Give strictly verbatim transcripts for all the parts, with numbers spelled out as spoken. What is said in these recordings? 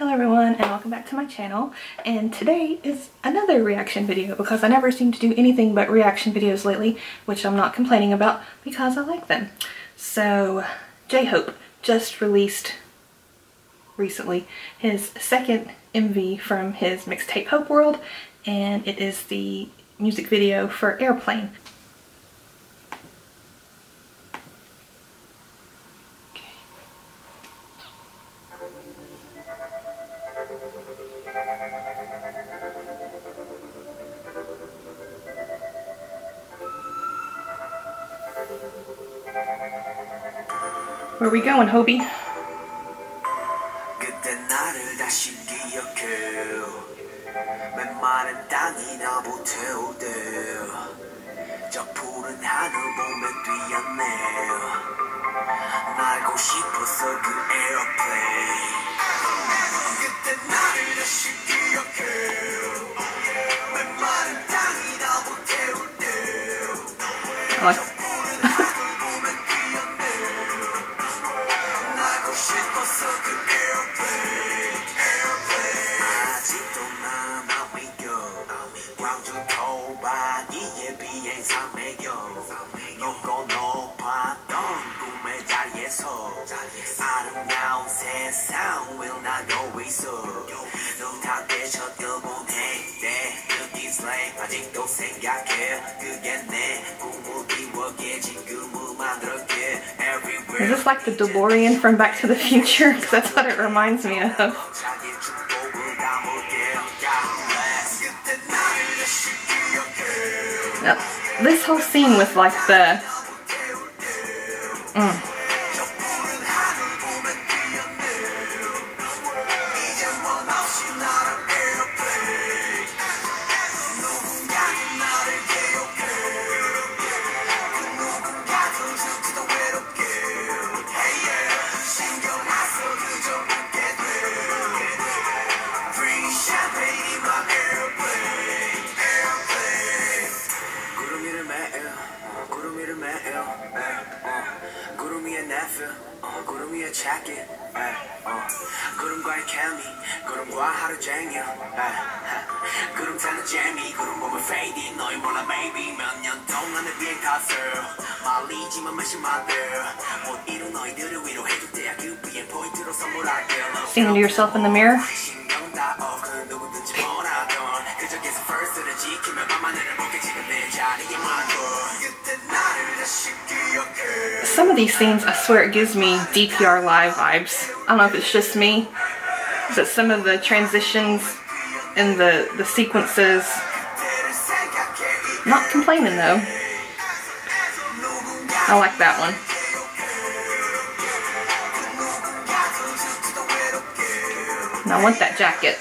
Hello everyone and welcome back to my channel, and today is another reaction video because I never seem to do anything but reaction videos lately, which I'm not complaining about because I like them. So J-Hope just released recently his second M V from his mixtape Hope World, and it is the music video for Airplane. Where we going, Hobie? I like Is this like the DeLorean from Back to the Future? Because that's what it reminds me of. Now, this whole scene with like the... Mm. Singing to yourself in the mirror. Some of these scenes, I swear, it gives me D P R live vibes. I don't know if it's just me, but some of the transitions and the, the sequences. Not complaining though. I like that one. And I want that jacket.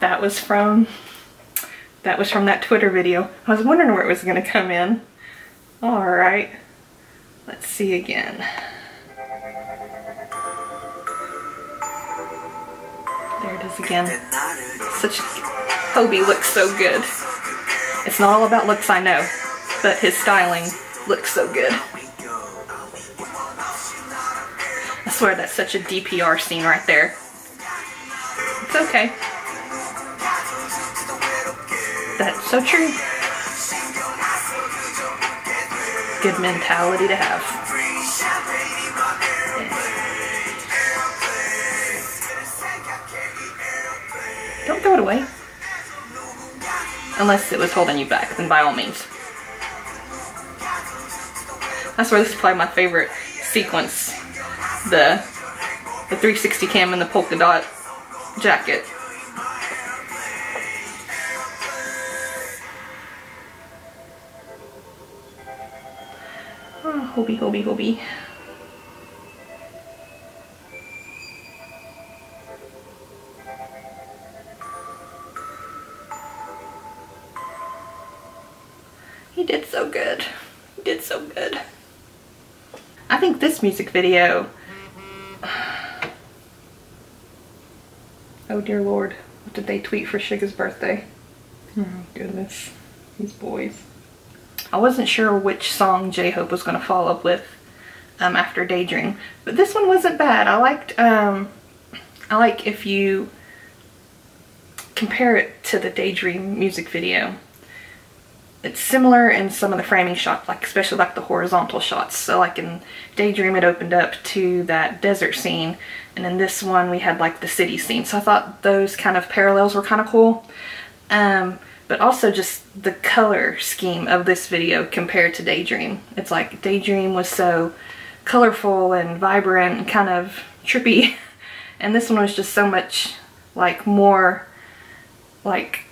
That was from that was from that Twitter video. I was wondering where it was going to come in. All right, let's see again. There it is again. Such Hobie looks so good. It's not all about looks, I know, but his styling looks so good. I swear that's such a D P R scene right there. It's okay. That's so true. Good mentality to have. Yeah. Don't throw it away. Unless it was holding you back, then by all means. I swear this is probably my favorite sequence. The, the three sixty cam and the polka dot jacket. Hobie, Hobie, Hobie. He did so good. He did so good. I think this music video... Oh dear Lord, what did they tweet for Suga's birthday? Oh goodness, these boys. I wasn't sure which song J-Hope was going to follow up with um, after Daydream, but this one wasn't bad. I liked, um, I like if you compare it to the Daydream music video. It's similar in some of the framing shots, like especially like the horizontal shots. So like in Daydream it opened up to that desert scene, and in this one we had like the city scene. So I thought those kind of parallels were kind of cool. Um, but also just the color scheme of this video compared to Daydream. It's like Daydream was so colorful and vibrant and kind of trippy, and this one was just so much like more like...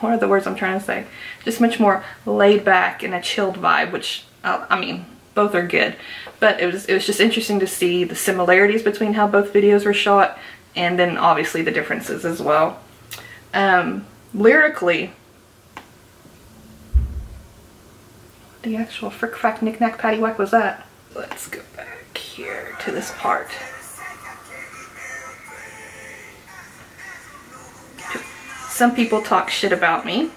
What are the words I'm trying to say? Just much more laid back and a chilled vibe, which uh, I mean, both are good. But it was it was just interesting to see the similarities between how both videos were shot, and then obviously the differences as well. Um, lyrically, what the actual frick frack knick knack patty whack was that? Let's go back here to this part. Some people talk shit about me,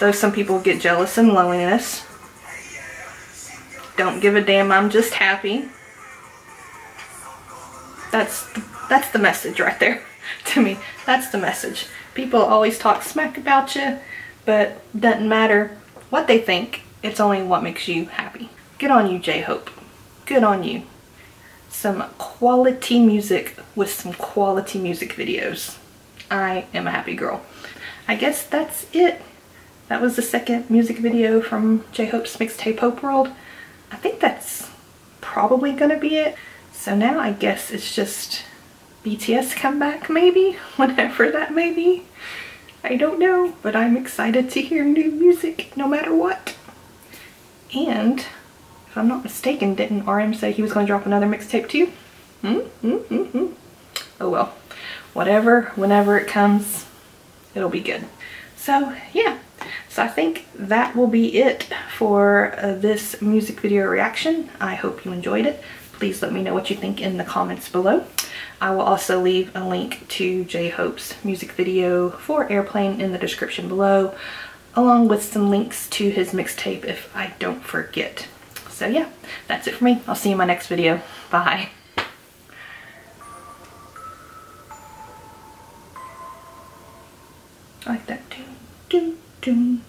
though some people get jealous and loneliness. Don't give a damn, I'm just happy. That's the, that's the message right there to me. That's the message. People always talk smack about you, but doesn't matter what they think. It's only what makes you happy. Good on you, J-Hope. Good on you. Some quality music with some quality music videos. I am a happy girl. I guess that's it. That was the second music video from J-Hope's mixtape Hope World. I think that's probably gonna be it. So now I guess it's just B T S comeback maybe? Whatever that may be. I don't know, but I'm excited to hear new music no matter what. And if I'm not mistaken, didn't R M say he was gonna drop another mixtape too? Hmm? Hmm? Hmm? Hmm? Oh well. Whatever, whenever it comes, it'll be good. So yeah, so I think that will be it for uh, this music video reaction. I hope you enjoyed it. Please let me know what you think in the comments below. I will also leave a link to J-Hope's music video for Airplane in the description below, along with some links to his mixtape if I don't forget. So yeah, that's it for me. I'll see you in my next video. Bye. I like that too. Doom, doom.